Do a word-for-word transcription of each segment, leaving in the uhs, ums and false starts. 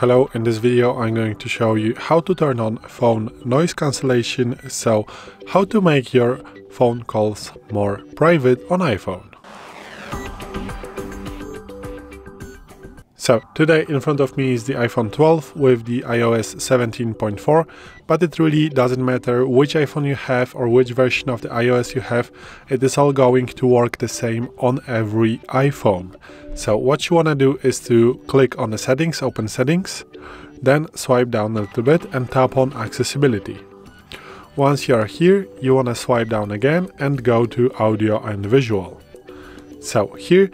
Hello, in this video I'm going to show you how to turn on phone noise cancellation, so how to make your phone calls more private on iPhone. So today in front of me is the iPhone twelve with the i O S seventeen point four, but it really doesn't matter which iPhone you have or which version of the iOS you have, it is all going to work the same on every iPhone. So what you want to do is to click on the settings, open settings, then swipe down a little bit and tap on accessibility. Once you are here, you want to swipe down again and go to audio and visual. So here,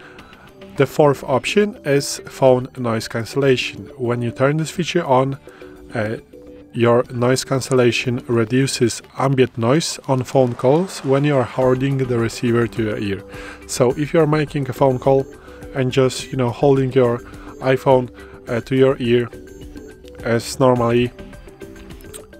the fourth option is phone noise cancellation. When you turn this feature on, uh, your noise cancellation reduces ambient noise on phone calls when you are holding the receiver to your ear. So if you are making a phone call and just, you know, holding your iPhone uh, to your ear as normally,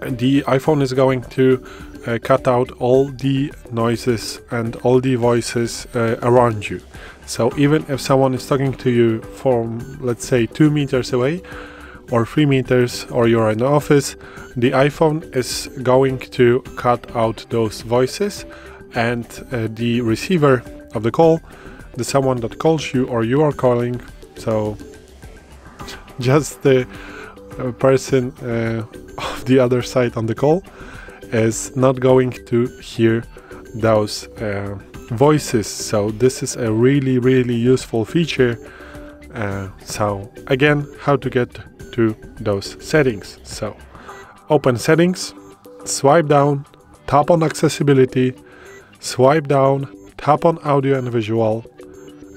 the iPhone is going to uh, cut out all the noises and all the voices uh, around you. So even if someone is talking to you from, let's say, two meters away or three meters, or you're in the office, the iPhone is going to cut out those voices, and uh, the receiver of the call, the someone that calls you or you are calling, so just the person uh, of the other side on the call is not going to hear those uh, voices. So this is a really really useful feature. Uh, so again, how to get to those settings? So open settings, swipe down, tap on accessibility, swipe down, tap on audio and visual,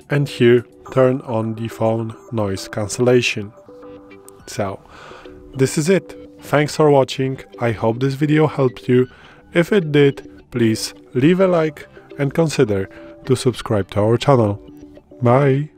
and here turn on the phone noise cancellation. So this is it. Thanks for watching. I hope this video helped you. If it did, please leave a like and consider to subscribe to our channel. Bye!